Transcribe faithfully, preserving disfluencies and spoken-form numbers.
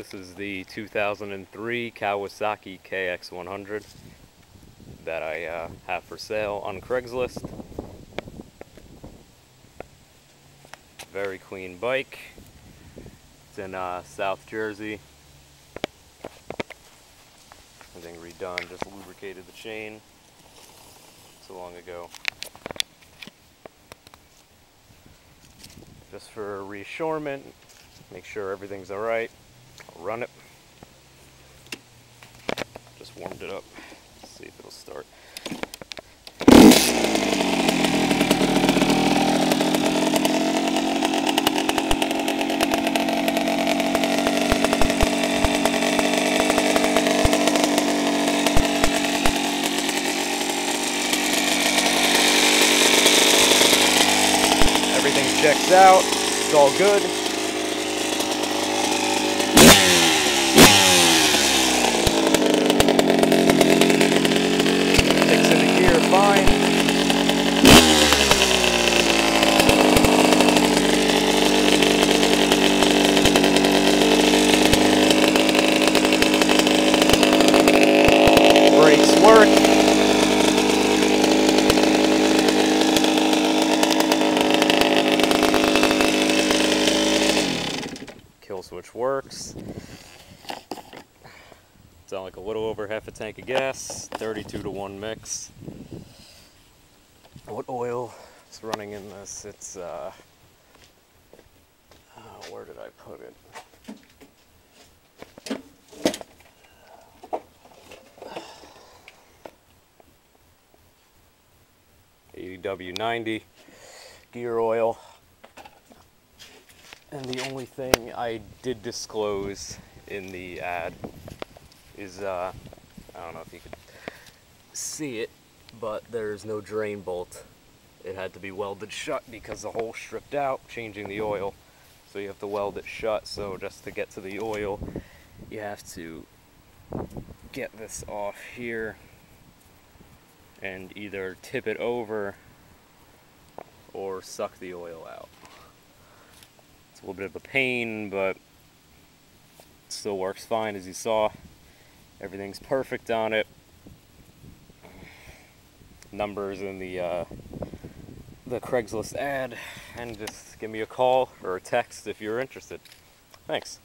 This is the two thousand three Kawasaki K X one hundred that I uh, have for sale on Craigslist. Very clean bike. It's in uh, South Jersey. Everything redone, just lubricated the chain so long ago. Just for reassurance, make sure everything's alright. I'll run it. Just warmed it up. Let's see if it'll start. Everything checks out. It's all good. Fine. Brakes work. Kill switch works. It's on like a little over half a tank of gas, thirty-two to one mix. What oil is running in this? It's, uh, uh, where did I put it? A W ninety gear oil. And the only thing I did disclose in the ad is, uh, I don't know if you could see it, but there's no drain bolt. It had to be welded shut because the hole stripped out, changing the oil. So you have to weld it shut. So just to get to the oil, you have to get this off here and either tip it over or suck the oil out. It's a little bit of a pain, but it still works fine. As you saw, everything's perfect on it. Numbers in the uh, the Craigslist ad, and just give me a call or a text if you're interested. Thanks.